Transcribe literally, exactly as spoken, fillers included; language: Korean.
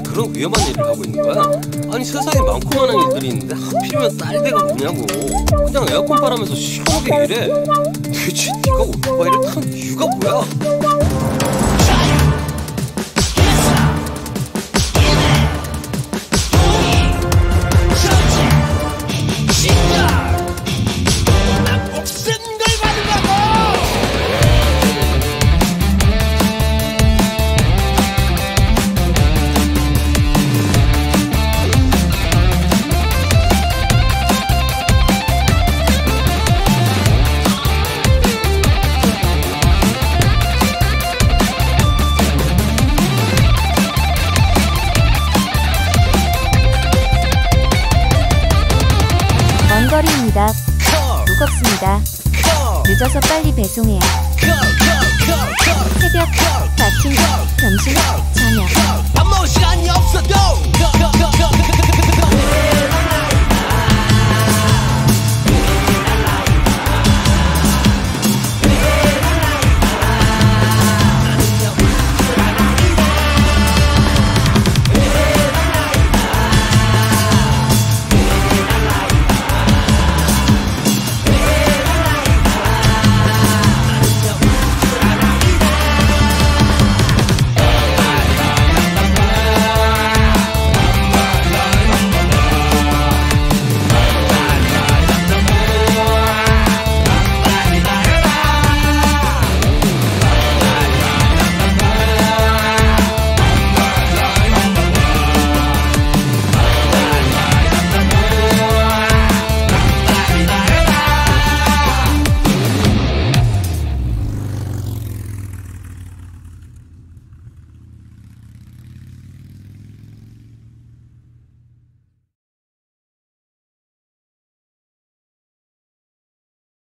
왜 그런 위험한 일을 하고 있는 거야? 아니 세상에 많고 많은 일들이 있는데 하필이면 딸대가 뭐냐고. 그냥 에어컨 바람에서 시원하게 일해. 대체 네가 오토바이를 타는 이유가 뭐야? 거리입니다. 무겁습니다. 늦어서 빨리 배송해요. 새벽, 아침, 점심, 저녁 아무 시간이 없어도